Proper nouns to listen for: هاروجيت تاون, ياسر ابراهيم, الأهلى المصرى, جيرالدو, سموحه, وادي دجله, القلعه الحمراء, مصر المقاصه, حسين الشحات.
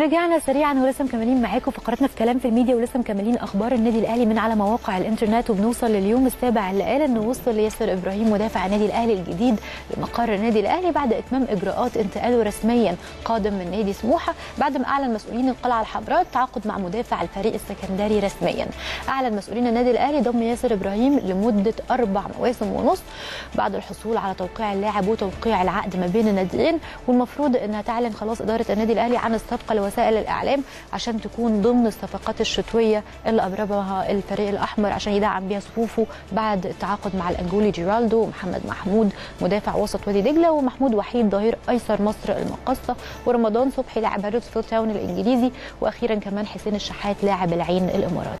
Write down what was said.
رجعنا سريعا ولسه مكملين معاكم فقراتنا في كلام في الميديا ولسه مكملين اخبار النادي الاهلي من على مواقع الانترنت، وبنوصل لليوم السابع اللي قال انه وصل ياسر ابراهيم مدافع النادي الاهلي الجديد لمقر النادي الاهلي بعد اتمام اجراءات انتقاله رسميا، قادم من نادي سموحه بعد ما اعلن مسؤولين القلعه الحمراء التعاقد مع مدافع الفريق السكندري رسميا. اعلن مسؤولين النادي الاهلي ضم ياسر ابراهيم لمده 4 مواسم ونص بعد الحصول على توقيع اللاعب وتوقيع العقد ما بين الناديين، والمفروض انها تعلن خلاص اداره النادي الاهلي عن الصفقه لوسائل الاعلام عشان تكون ضمن الصفقات الشتويه اللي ابرمها الفريق الاحمر عشان يدعم بيها صفوفه بعد التعاقد مع الانجولي جيرالدو ومحمد محمود مدافع وسط وادي دجله ومحمود وحيد ظهير ايسر مصر المقاصه ورمضان صبحي لاعب هاروجيت تاون الانجليزي، واخيرا كمان حسين الشحات لاعب العين الاماراتي.